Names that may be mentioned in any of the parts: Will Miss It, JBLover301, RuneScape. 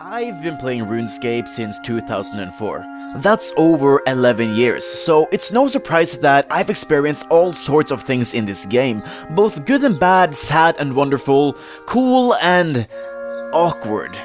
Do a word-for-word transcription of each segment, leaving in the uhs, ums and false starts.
I've been playing RuneScape since two thousand four. That's over eleven years, so it's no surprise that I've experienced all sorts of things in this game, both good and bad, sad and wonderful, cool and awkward.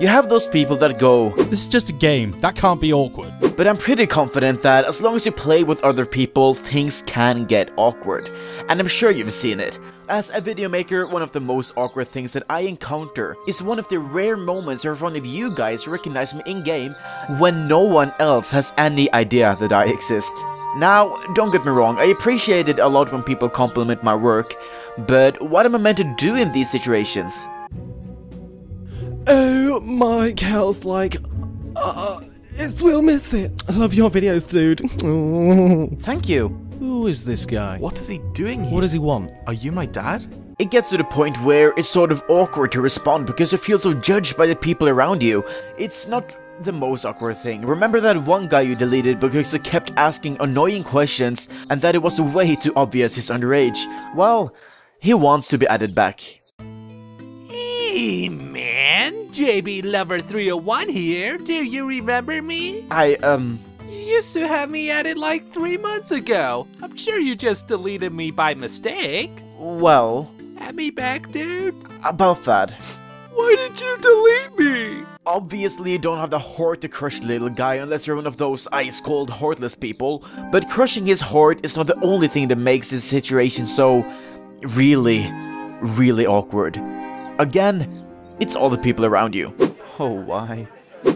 You have those people that go, "This is just a game, that can't be awkward." But I'm pretty confident that as long as you play with other people, things can get awkward. And I'm sure you've seen it. As a video maker, one of the most awkward things that I encounter is one of the rare moments where one of you guys recognize me in-game when no one else has any idea that I exist. Now, don't get me wrong, I appreciate it a lot when people compliment my work, but what am I meant to do in these situations? Oh my girls, like, uh, it's Will Miss It. I love your videos, dude. Oh. Thank you. Who is this guy? What is he doing here? What does he want? Are you my dad? It gets to the point where it's sort of awkward to respond because you feel so judged by the people around you. It's not the most awkward thing. Remember that one guy you deleted because he kept asking annoying questions and that it was way too obvious he's underage? Well, he wants to be added back. Hey man, J B Lover three oh one here. Do you remember me? I, um... You used to have me added like three months ago. I'm sure you just deleted me by mistake. Well... Add me back, dude. About that. Why did you delete me? Obviously, you don't have the heart to crush the little guy unless you're one of those ice-cold, heartless people. But crushing his heart is not the only thing that makes his situation so... really, really awkward. Again, it's all the people around you. Oh, why?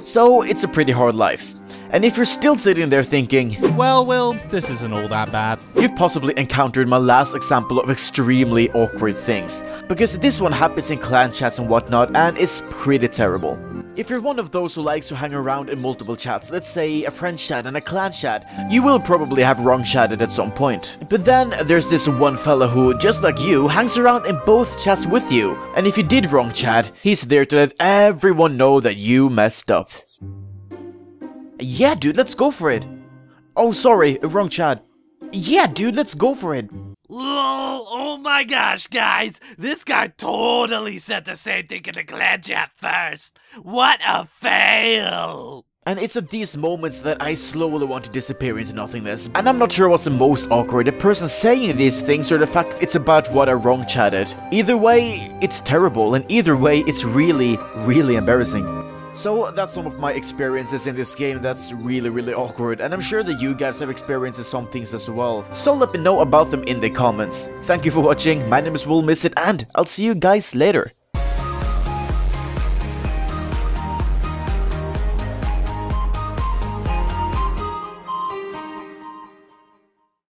So, it's a pretty hard life. And if you're still sitting there thinking, well, Will, this isn't all that bad, you've possibly encountered my last example of extremely awkward things. Because this one happens in clan chats and whatnot, and it's pretty terrible. If you're one of those who likes to hang around in multiple chats, let's say a friend chat and a clan chat, you will probably have wrong chatted at some point. But then there's this one fella who, just like you, hangs around in both chats with you. And if you did wrong chat, he's there to let everyone know that you messed up. Yeah, dude, let's go for it. Oh, sorry, wrong chat. Yeah, dude, let's go for it. Lol, oh my gosh, guys. This guy totally said the same thing in the clan chat first. What a fail. And it's at these moments that I slowly want to disappear into nothingness. And I'm not sure what's the most awkward, the person saying these things or the fact it's about what I wrong chatted. Either way, it's terrible, and either way, it's really, really embarrassing. So that's some of my experiences in this game that's really really awkward, and I'm sure that you guys have experienced some things as well. So let me know about them in the comments. Thank you for watching, my name is Will Miss It, and I'll see you guys later.